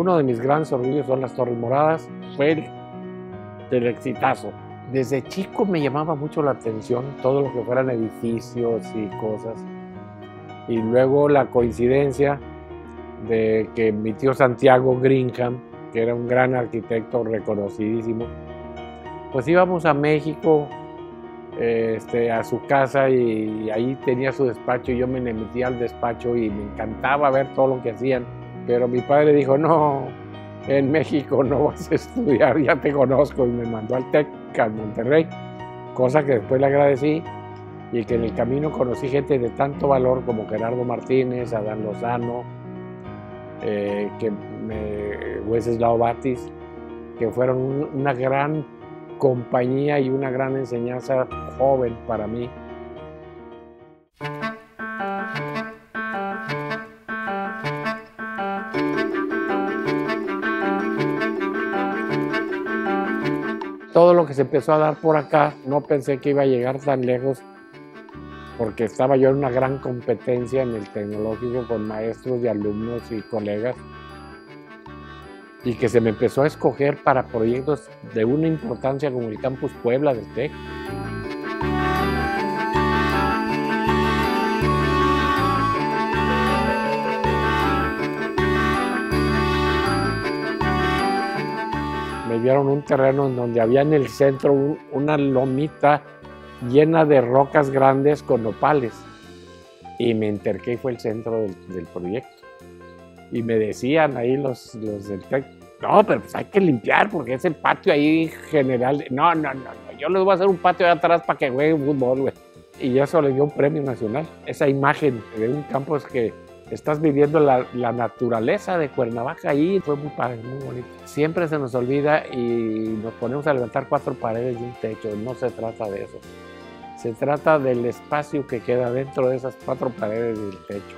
uno de mis grandes orgullos son las Torres Moradas, fue el exitazo. Desde chico me llamaba mucho la atención todo lo que fueran edificios y cosas. Y luego la coincidencia de que mi tío Santiago Greenham, que era un gran arquitecto reconocidísimo, pues íbamos a México a su casa y ahí tenía su despacho y yo me metía al despacho y me encantaba ver todo lo que hacían. Pero mi padre dijo, no, en México no vas a estudiar, ya te conozco, y me mandó al TEC, al Monterrey, cosa que después le agradecí y que en el camino conocí gente de tanto valor como Gerardo Martínez, Adán Lozano, Wesley Lao Batis, que fueron una gran compañía y una gran enseñanza joven para mí. Todo lo que se empezó a dar por acá, no pensé que iba a llegar tan lejos, porque estaba yo en una gran competencia en el tecnológico con maestros y alumnos y colegas, y que se me empezó a escoger para proyectos de una importancia como el Campus Puebla del TEC. Me vieron un terreno en donde había en el centro una lomita llena de rocas grandes con nopales, y me enterqué y fue el centro del proyecto. Y me decían ahí los del TEC, no, pero pues hay que limpiar porque es el patio ahí general. No, yo les voy a hacer un patio de atrás para que jueguen fútbol, güey. Y eso le dio un premio nacional. Esa imagen de un campo es que estás viviendo la naturaleza de Cuernavaca ahí. Fue muy padre, muy bonito. Siempre se nos olvida y nos ponemos a levantar cuatro paredes y un techo. No se trata de eso. Se trata del espacio que queda dentro de esas cuatro paredes y el techo.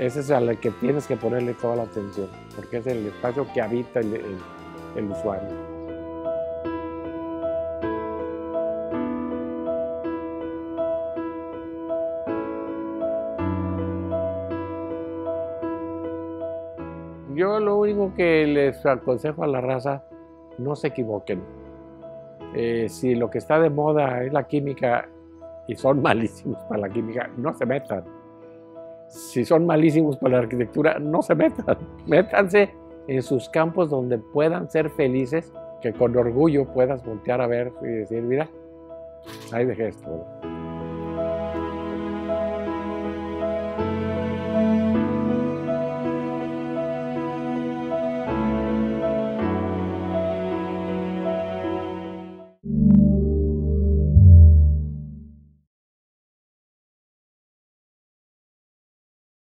Ese es al que tienes que ponerle toda la atención, porque es el espacio que habita el usuario. Yo lo único que les aconsejo a la raza, no se equivoquen. Si lo que está de moda es la química, y son malísimos para la química, no se metan. Si son malísimos para la arquitectura, no se metan. Métanse en sus campos donde puedan ser felices, que con orgullo puedas voltear a ver y decir, mira, ahí dejé esto.